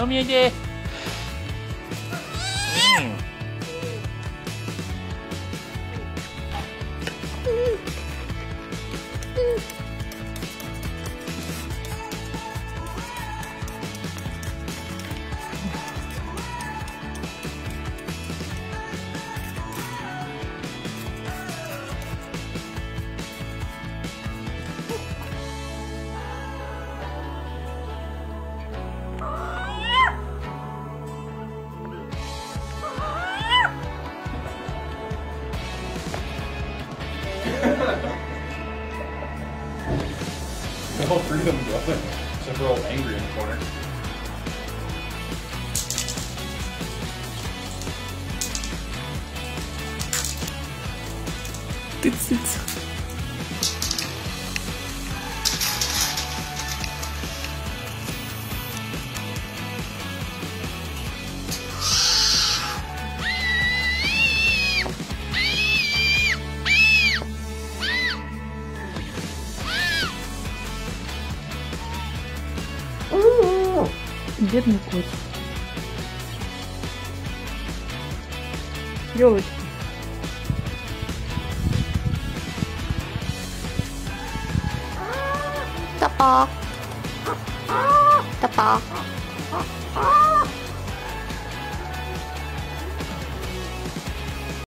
飲み上げ。All three of them go, except for all angry in the corner. Tits. Бедный кот. Ёлочки. Тапа. Тапа.